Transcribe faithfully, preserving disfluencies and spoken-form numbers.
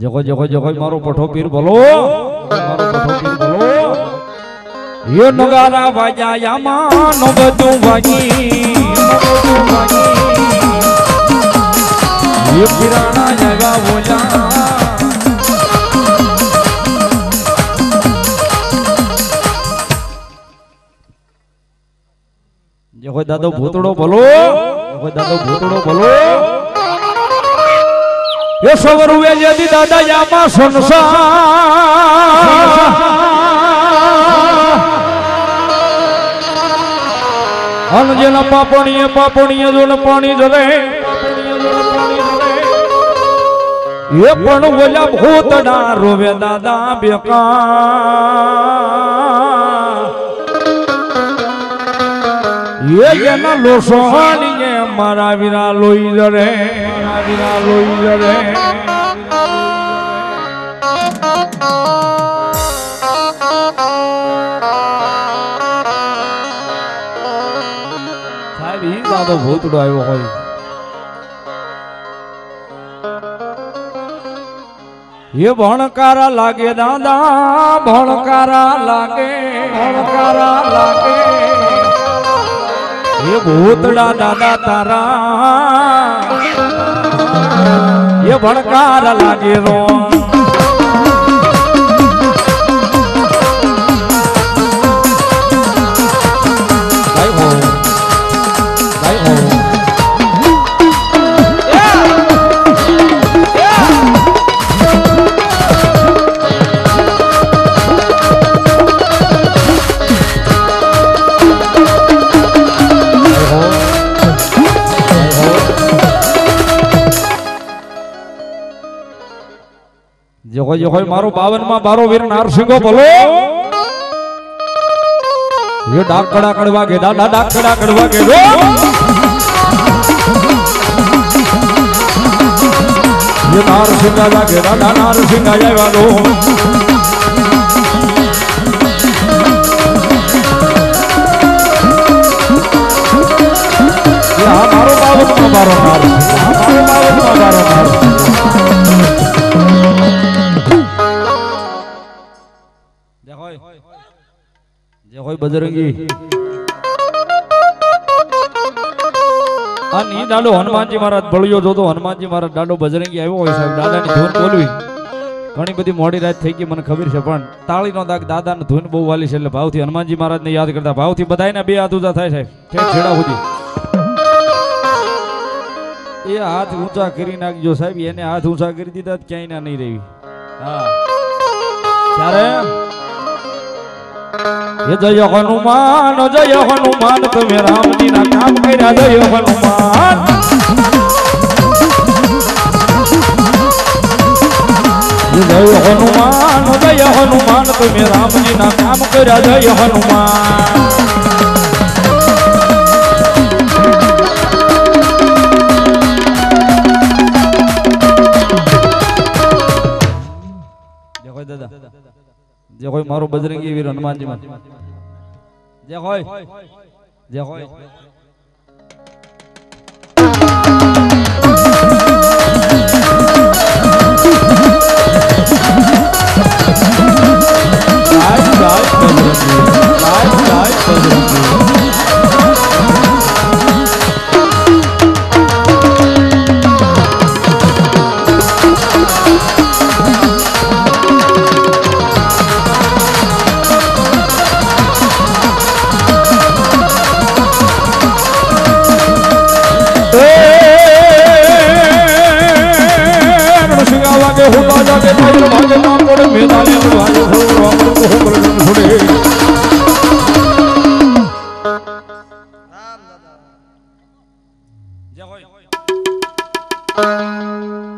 जगो जगो जगो मारो पठो पीर बोलो, मारो पठो पीर बोलो। यो नगारा बजाया मानो बदू बजी ये पुराना जगह बोला जगो दादो भूतड़ो बोलो, जगो दादो भूतड़ो बोलो। ये सवर हुए यदि दादा यामा सुनसा अनजना पापणीय पापणीय जोन पानी जले ये पण बोला भूतड़ा रोवे दादा बेका ये जना लोसोहानी ये मारा विरा लोई जले दादो भूतड़ो आयो हो ये भणकारा लागे दादा भणकारा लागे भणकारा लागे ये भूतड़ा दादा तारा ये भड़कार लागे रो मारो बावन मा बारो वीर नारसिंगो बोलो ये डाकड़ा कड़वा के दादा डाकड़ा कड़वा के दो ये नारसिंगा लागे दादा नारसिंगा जय वालो ये मारो बावन मा बारो नारसिंगा बावन मा बारो नारसिंगा जय बजरंगी आनी डालो हनुमान जी महाराज बळियो जो तो हनुमान जी महाराज डालो बजरंगी आयो होय साहेब दादा ની ધૂન બોલવી ઘણી બધી મોડી રાત થઈ ગઈ મને ખબર છે પણ તાળી નો દાગ દાદા ની ધૂન બહુ વાલી છે એટલે ભાવથી હનુમાનજી મહારાજ ને યાદ કરતા ભાવથી બધાયના બે હાથ ઊંચા થાય સાહેબ ઠેક છેડા સુધી એ હાથ ઊંચા કરી નાખજો સાહેબ એને હાથ ઊંચા કરી દીધા ક્યાંય ના નહીં રહી હા ત્યારે ये जय हनुमान जय हनुमान तुम्हें राम जी ना काम करा जय हनुमान ये जय हनुमान जय हनुमान तुम्हें राम जी ना काम करा जय हनुमान देखो दादा जय होय मारो बजरंगी वीर हनुमान जी मान जय होय जय होय आज आज बजरंगी आज आज बजरंगी के भाई भागे नाम पर मेदाले भागे हो राम को होकर छोड़े राम दादा जय हो।